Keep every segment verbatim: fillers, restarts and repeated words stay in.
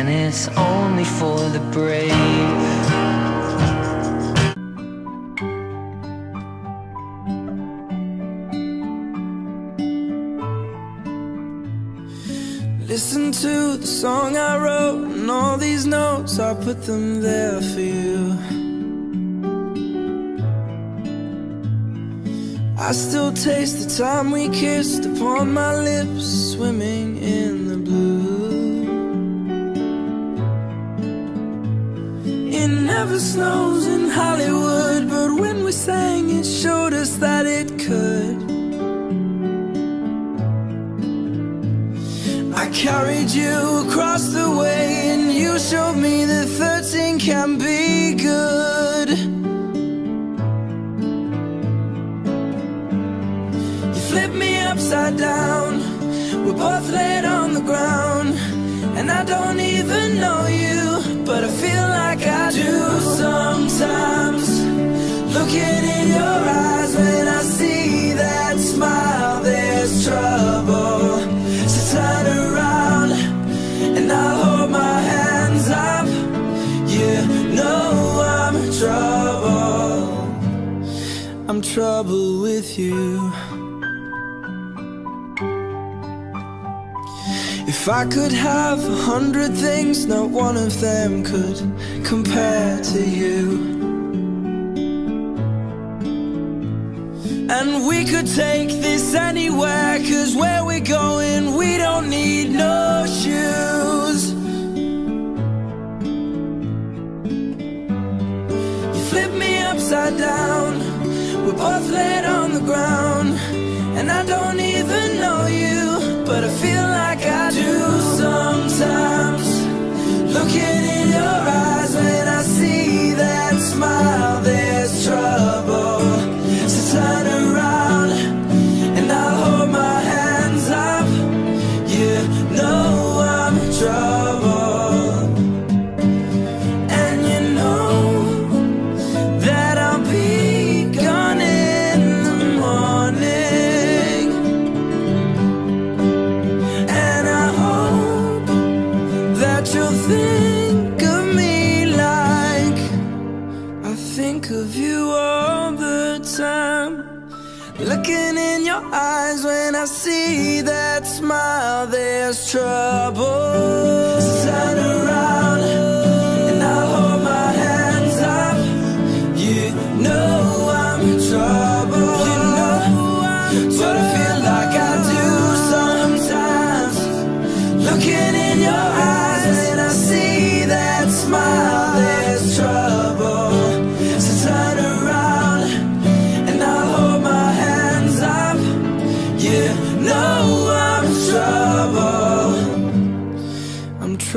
and it's only for the brave. Listen to the song I wrote, and all these notes, I put them there for you. I still taste the time we kissed upon my lips, swimming in the blue. It never snows in Hollywood, but when we sang, it showed us that it could. I carried you across the way, and you showed me that thirteen can be good. You flipped me upside down, we're both laid on the ground, and I don't even know you, but I feel like I do sometimes. Looking in your eyes when I see that smile, there's trouble. So turn around and I'll hold my hands up. You know I'm trouble. I'm trouble with you. If I could have a hundred things, not one of them could compare to you. And we could take this anywhere, 'cause where we're going we don't need no shoes. You flip me upside down, we're both laid on the ground, and I don't even know you, but I feel like I do sometimes. Looking in your eyes when I see that smile, there's trouble. So turn around and I'll hold my hands up. You know I'm trouble, and you know that I'll be gone in the morning, and I hope that you'll think of me like I think of you all the time. Looking in your eyes when I see that smile, there's trouble. So turn around and I'll hold my hands up. You know I'm in trouble, you know, but I feel like I do sometimes. Looking in your eyes when I see that smile, there's trouble. So turn around.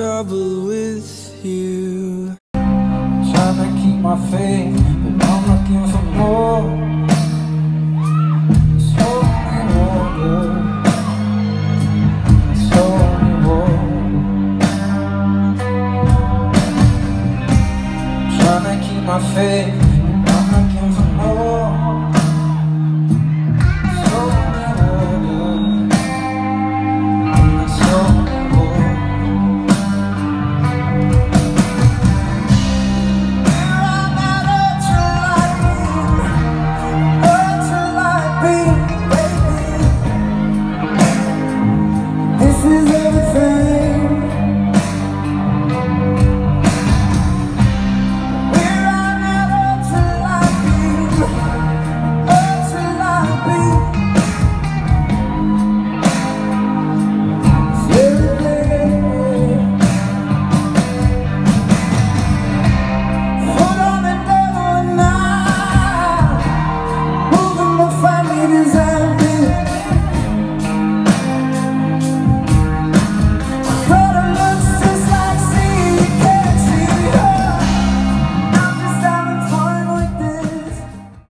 Trouble with you. Trying to keep my faith, but now I'm looking for more. It's only water. It's only water. Trying to keep my faith.